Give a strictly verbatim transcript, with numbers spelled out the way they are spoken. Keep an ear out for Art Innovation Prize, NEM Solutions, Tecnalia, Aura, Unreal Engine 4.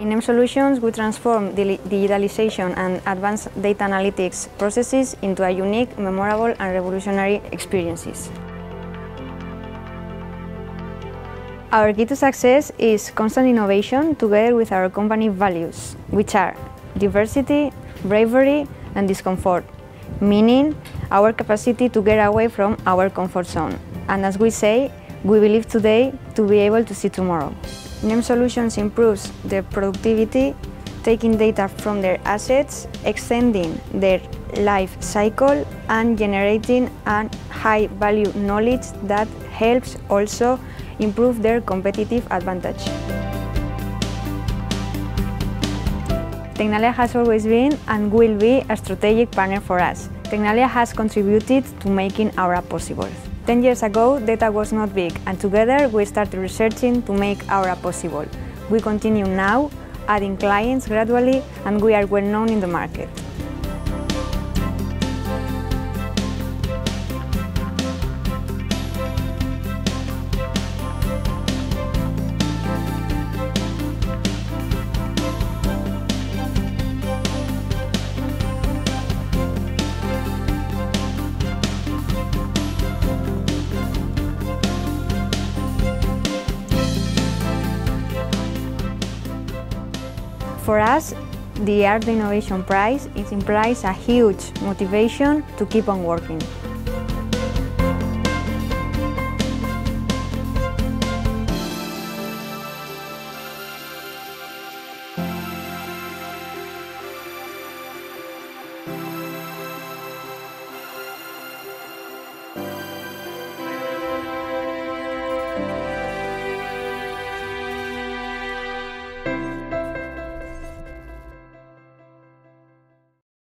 In N E M Solutions, we transform digitalization and advanced data analytics processes into a unique, memorable and revolutionary experiences. Our key to success is constant innovation together with our company values, which are diversity, bravery and discomfort, meaning our capacity to get away from our comfort zone. And as we say, we believe today to be able to see tomorrow. N E M Solutions improves their productivity, taking data from their assets, extending their life cycle and generating a high value knowledge that helps also improve their competitive advantage. Tecnalia has always been and will be a strategic partner for us. Tecnalia has contributed to making Aura possible. Ten years ago, data was not big, and together we started researching to make Aura possible. We continue now, adding clients gradually, and we are well known in the market. For us, the Art Innovation Prize is implies a huge motivation to keep on working.